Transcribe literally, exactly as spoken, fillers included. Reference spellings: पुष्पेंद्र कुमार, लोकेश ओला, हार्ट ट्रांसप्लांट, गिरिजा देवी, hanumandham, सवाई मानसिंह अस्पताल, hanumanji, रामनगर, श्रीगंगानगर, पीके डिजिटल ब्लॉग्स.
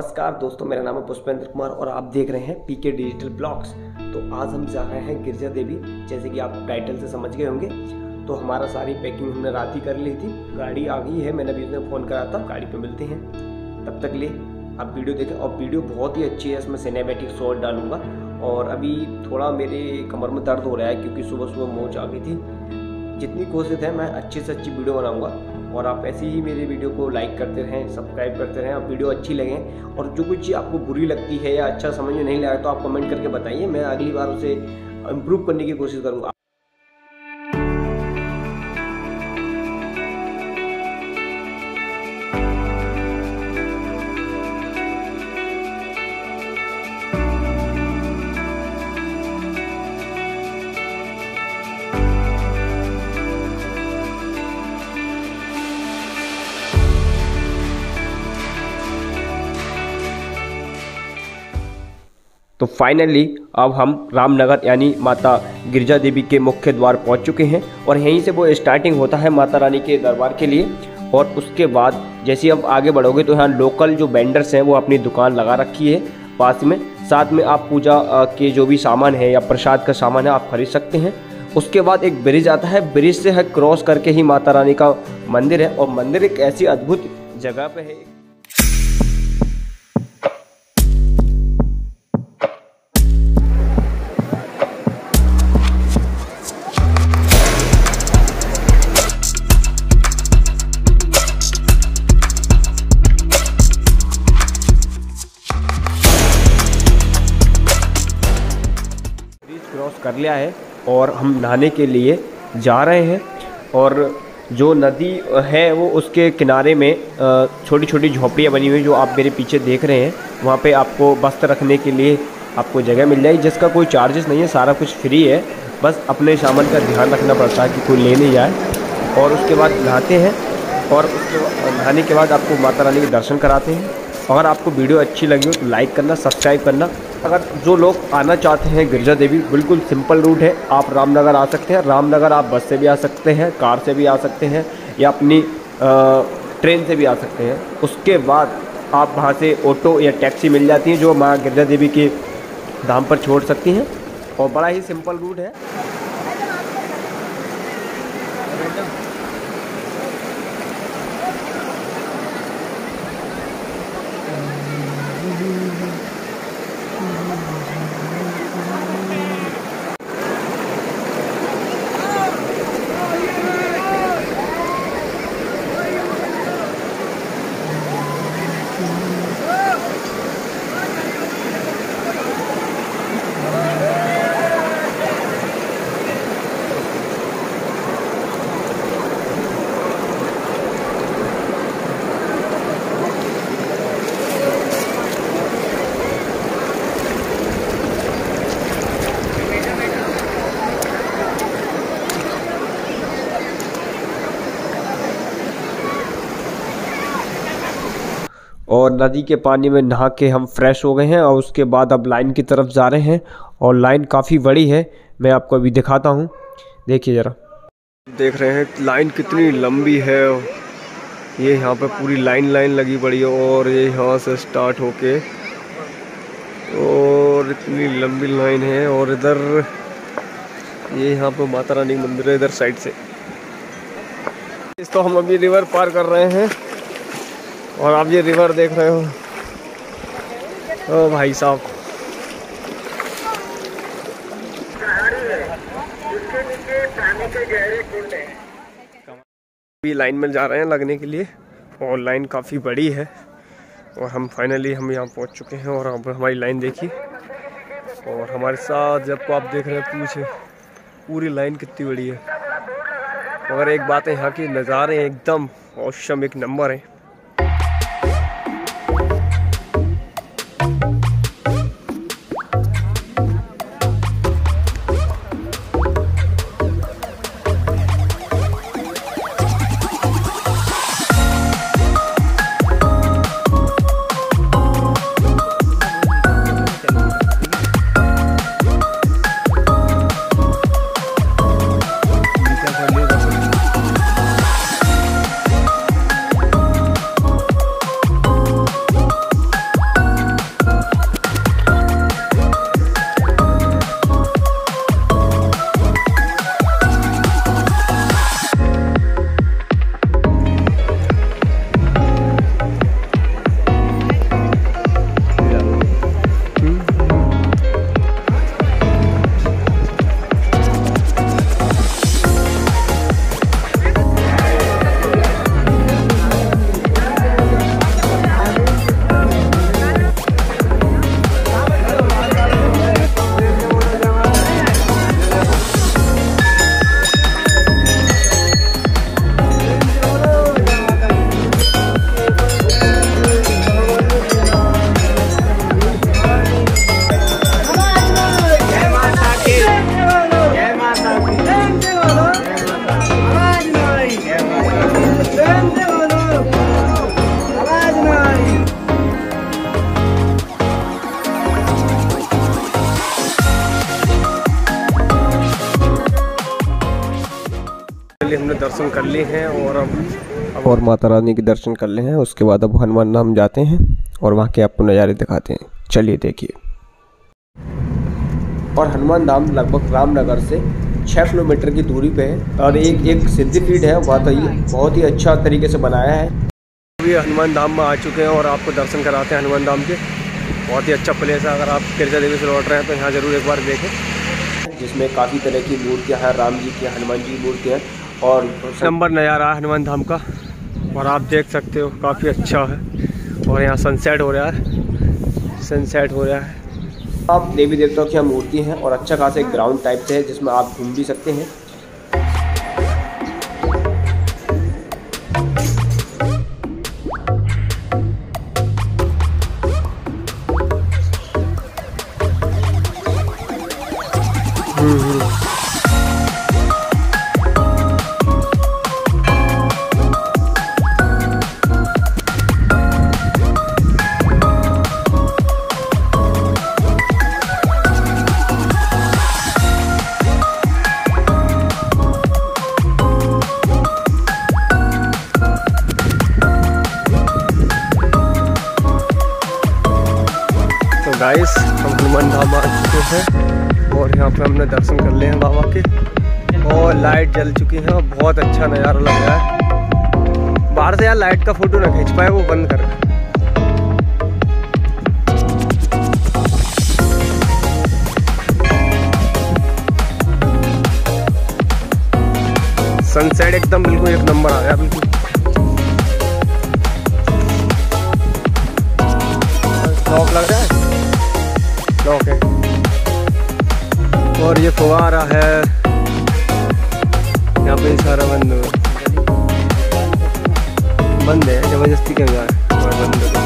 नमस्कार दोस्तों, मेरा नाम है पुष्पेंद्र कुमार और आप देख रहे हैं पीके डिजिटल ब्लॉग्स। तो आज हम जा रहे हैं गिरिजा देवी, जैसे कि आप टाइटल से समझ गए होंगे। तो हमारा सारी पैकिंग हमने रात ही कर ली थी, गाड़ी आ गई है, मैंने अभी उन्हें फ़ोन करा था, गाड़ी पे मिलते हैं। तब तक लिए आप वीडियो देखें और वीडियो बहुत ही अच्छी है, इसमें सिनेमैटिक शॉट डालूँगा। और अभी थोड़ा मेरे कमर में दर्द हो रहा है क्योंकि सुबह सुबह मोच आ गई थी। जितनी कोशिश है मैं अच्छे से अच्छी वीडियो बनाऊँगा और आप ऐसे ही मेरे वीडियो को लाइक करते रहें, सब्सक्राइब करते रहें और वीडियो अच्छी लगे। और जो कोई चीज़ आपको बुरी लगती है या अच्छा समझ में नहीं लगा तो आप कमेंट करके बताइए, मैं अगली बार उसे इम्प्रूव करने की कोशिश करूँगा। तो फाइनली अब हम रामनगर यानी माता गिरिजा देवी के मुख्य द्वार पहुंच चुके हैं और यहीं से वो स्टार्टिंग होता है माता रानी के दरबार के लिए। और उसके बाद जैसे आप आगे बढ़ोगे तो यहाँ लोकल जो वेंडर्स हैं वो अपनी दुकान लगा रखी है पास में। साथ में आप पूजा के जो भी सामान है या प्रसाद का सामान है आप खरीद सकते हैं। उसके बाद एक ब्रिज आता है, ब्रिज से है क्रॉस करके ही माता रानी का मंदिर है और मंदिर एक ऐसी अद्भुत जगह पर है। कर लिया है और हम नहाने के लिए जा रहे हैं। और जो नदी है वो उसके किनारे में छोटी छोटी झोपड़ियाँ बनी हुई जो आप मेरे पीछे देख रहे हैं, वहाँ पे आपको वस्त्र रखने के लिए आपको जगह मिल जाएगी जिसका कोई चार्जेस नहीं है, सारा कुछ फ्री है। बस अपने सामान का ध्यान रखना पड़ता है कि कोई ले नहीं जाए। और उसके बाद नहाते हैं और उसके नहाने के बाद आपको माता रानी के दर्शन कराते हैं। अगर आपको वीडियो अच्छी लगी हो तो लाइक करना, सब्सक्राइब करना। अगर जो लोग आना चाहते हैं गिरिजा देवी, बिल्कुल सिंपल रूट है, आप रामनगर आ सकते हैं। रामनगर आप बस से भी आ सकते हैं, कार से भी आ सकते हैं या अपनी ट्रेन से भी आ सकते हैं। उसके बाद आप वहाँ से ऑटो या टैक्सी मिल जाती है जो माँ गिरिजा देवी के धाम पर छोड़ सकती हैं और बड़ा ही सिंपल रूट है। और नदी के पानी में नहा के हम फ्रेश हो गए हैं और उसके बाद अब लाइन की तरफ जा रहे हैं। और लाइन काफ़ी बड़ी है, मैं आपको अभी दिखाता हूँ, देखिए ज़रा। देख रहे हैं लाइन कितनी लंबी है, ये यहाँ पे पूरी लाइन लाइन लगी पड़ी है और ये यहाँ से स्टार्ट होके और इतनी लंबी लाइन है। और इधर ये यहाँ पे माता रानी मंदिर है इधर साइड से। इस तो हम अभी रिवर पार कर रहे हैं और आप ये रिवर देख रहे हो। ओ भाई साहब, अभी लाइन में जा रहे हैं लगने के लिए और लाइन काफ़ी बड़ी है और हम फाइनली हम यहाँ पहुँच चुके हैं। और अब हमारी लाइन देखिए और हमारे साथ जब को आप देख रहे हैं पूछे पूरी लाइन कितनी बड़ी है। और एक बात है, यहाँ के नज़ारे एकदम औसम एक नंबर है। दर्शन कर लिए हैं और अब और माता रानी के दर्शन कर लिए हैं। उसके बाद अब हनुमान धाम जाते हैं और वहाँ के आपको नज़ारे दिखाते हैं, चलिए देखिए। और हनुमान धाम लगभग रामनगर से छः किलोमीटर की दूरी पे है और एक एक सिद्धिपीठ है, वहाँ तो ये बहुत ही अच्छा तरीके से बनाया है। अभी हनुमान धाम में आ चुके हैं और आपको दर्शन कराते हैं हनुमान धाम के। बहुत ही अच्छा प्लेस है, अगर आप गिरिजा देवी से लौट रहे हैं तो यहाँ ज़रूर एक बार देखें, जिसमें काफ़ी तरह की मूर्तियाँ हैं, राम जी की, हनुमान जी की मूर्तियाँ हैं और नंबर नज़ारा है हनुमान धाम का। और आप देख सकते हो काफ़ी अच्छा है और यहाँ सनसेट हो रहा है, सनसेट हो रहा है। आप देवी देवताओं की मूर्ति है और अच्छा खासा एक ग्राउंड टाइप से है जिसमें आप घूम भी सकते हैं। गाइस हम हनुमान धाम आ चुके हैं और यहाँ पे हमने दर्शन कर लिए हैं बाबा के और लाइट जल चुकी है और बहुत अच्छा नज़ारा लग रहा है। बाहर से यार लाइट का फोटो ना खींच पाए, वो बंद कर रहा है। सनसेट एकदम बिल्कुल एक नंबर आ गया, बिल्कुल शौक लग रहा है। Okay okay. और ये फुवारा है यहाँ पे, सारा बंद बंद है, जबरदस्ती के बंद है।